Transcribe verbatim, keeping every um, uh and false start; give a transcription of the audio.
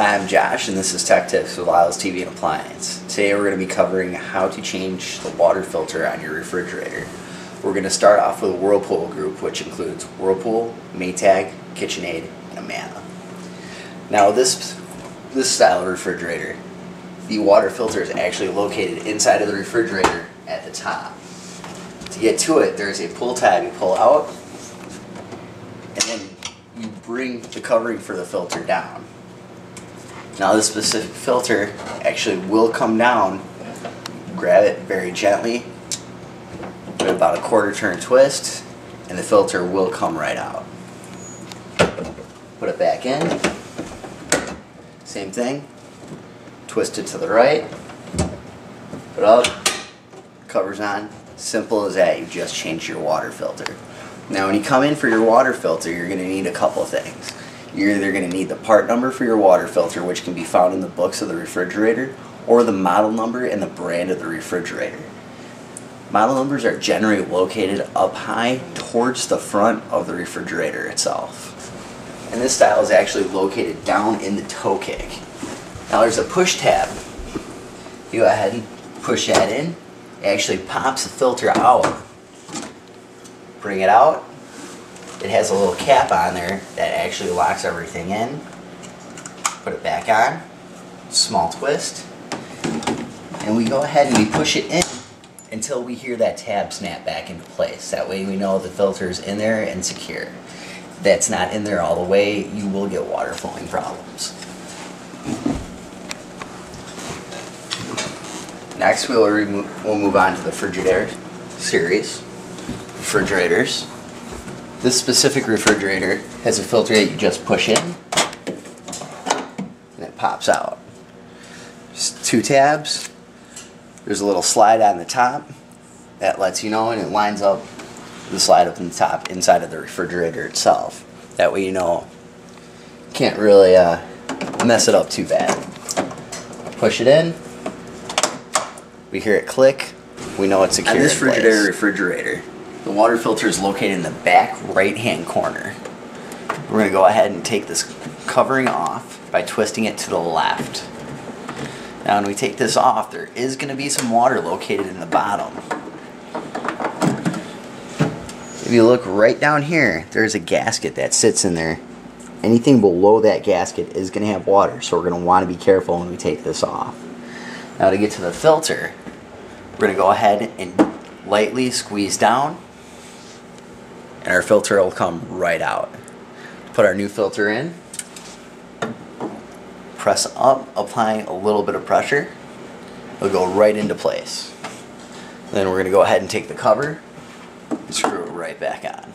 Hi, I'm Josh and this is Tech Tips with Lyle's T V and Appliance. Today we're going to be covering how to change the water filter on your refrigerator. We're going to start off with a Whirlpool group, which includes Whirlpool, Maytag, KitchenAid, and Amana. Now this, this style of refrigerator, the water filter is actually located inside of the refrigerator at the top. To get to it, there's a pull tab you pull out, and then you bring the covering for the filter down. Now this specific filter actually will come down, grab it very gently, do about a quarter turn twist, and the filter will come right out. Put it back in, same thing, twist it to the right, put up, covers on, simple as that. You've just changed your water filter. Now when you come in for your water filter, you're going to need a couple things. You're either going to need the part number for your water filter, which can be found in the books of the refrigerator, or the model number and the brand of the refrigerator. Model numbers are generally located up high towards the front of the refrigerator itself. And this style is actually located down in the toe kick. Now there's a push tab. You go ahead and push that in. It actually pops the filter out. Bring it out. It has a little cap on there that actually locks everything in. Put it back on, small twist, and we go ahead and we push it in until we hear that tab snap back into place. That way we know the filter is in there and secure. If that's not in there all the way, you will get water flowing problems. Next we'll, we'll move on to the Frigidaire series, refrigerators. This specific refrigerator has a filter that you just push in and it pops out. Just two tabs. There's a little slide on the top that lets you know, and it lines up the slide up in the top inside of the refrigerator itself. That way you know, can't really uh, mess it up too bad. Push it in. We hear it click. We know it's secure. On this Frigidaire refrigerator, the water filter is located in the back right hand corner. We're going to go ahead and take this covering off by twisting it to the left. Now when we take this off, there is going to be some water located in the bottom. If you look right down here, there's a gasket that sits in there. Anything below that gasket is going to have water, so we're going to want to be careful when we take this off. Now to get to the filter, we're going to go ahead and lightly squeeze down, and our filter will come right out. Put our new filter in, press up, applying a little bit of pressure. It'll go right into place. Then we're going to go ahead and take the cover and screw it right back on.